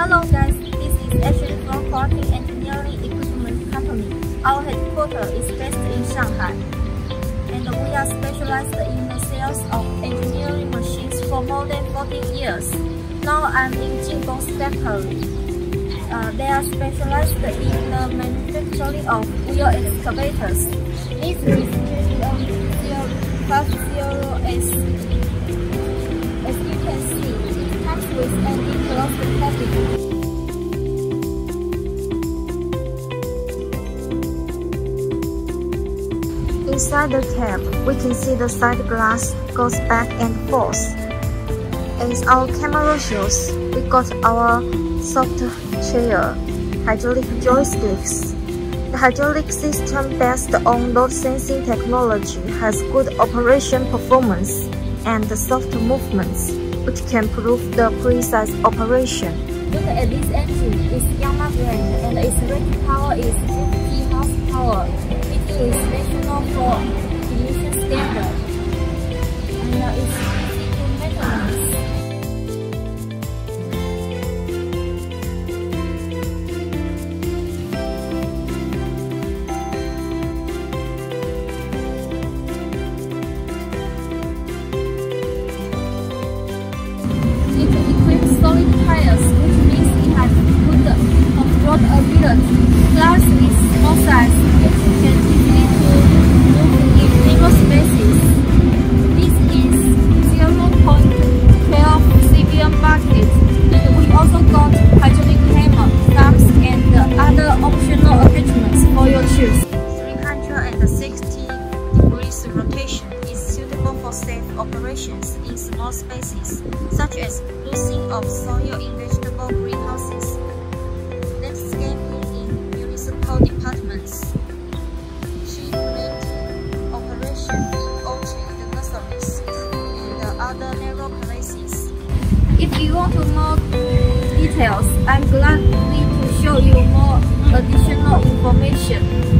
Hello guys, this is Ashley from CRUKING Engineering Equipment Company. Our headquarters is based in Shanghai, and we are specialized in the sales of engineering machines for more than 40 years. Now I'm in Jingdong's factory. They are specialized in the manufacturing of wheel excavators. This is CRUKING 50S. As you can see, it comes with an enclosed cabin. Inside the cab, we can see the side glass goes back and forth. As our camera shows, we got our soft chair, hydraulic joysticks. The hydraulic system based on load sensing technology has good operation performance and the soft movements, which can prove the precise operation. Look at this engine. It's Yanmar brand, and its rated power is 50 horsepower. It is national for emission standard, and it's easy to maintenance. Tires, which means it has good off-road ability. Plus, it's small size, which can easily move in narrow spaces. This is 0.12 civilian market, and we also got hydraulic hammer, thumbs, and other optional attachments for your shoes. 360-degree rotation is suitable for safe operations in small spaces, such as loosening of soil in vegetable greenhouses, landscaping in municipal departments, tree planting operation in orchard nurseries, and other narrow places. If you want to more details, I'm glad to show you more additional information.